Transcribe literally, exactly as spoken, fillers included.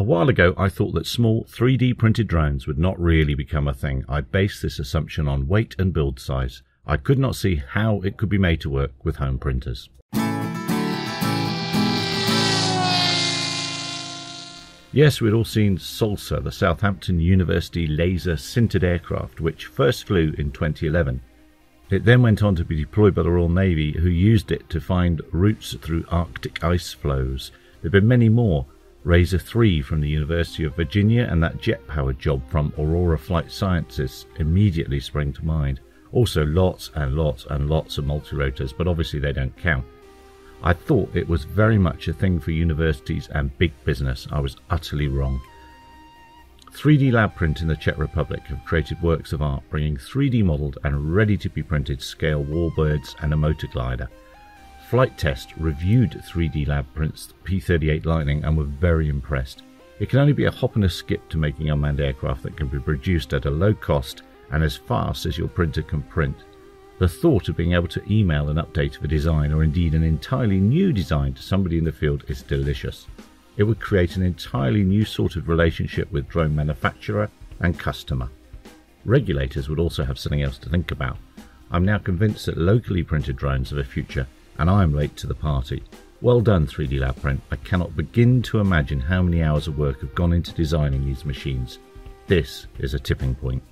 A while ago I thought that small three D printed drones would not really become a thing. I based this assumption on weight and build size. I could not see how it could be made to work with home printers. Yes, we'd all seen SALSA, the Southampton University laser-sintered aircraft, which first flew in twenty eleven. It then went on to be deployed by the Royal Navy, who used it to find routes through Arctic ice flows. There have been many more. Razor three from the University of Virginia and that jet-powered job from Aurora Flight Sciences immediately spring to mind. Also lots and lots and lots of multirotors, but obviously they don't count. I thought it was very much a thing for universities and big business. I was utterly wrong. three D Lab Print in the Czech Republic have created works of art bringing three D modelled and ready to be printed scale warbirds and a motor glider. Flight Test reviewed three D Lab Print's P thirty-eight Lightning and were very impressed. It can only be a hop and a skip to making unmanned aircraft that can be produced at a low cost and as fast as your printer can print. The thought of being able to email an update of a design, or indeed an entirely new design, to somebody in the field is delicious. It would create an entirely new sort of relationship with drone manufacturer and customer. Regulators would also have something else to think about. I'm now convinced that locally printed drones are the future, and I am late to the party. Well done, three D Lab Print. I cannot begin to imagine how many hours of work have gone into designing these machines. This is a tipping point.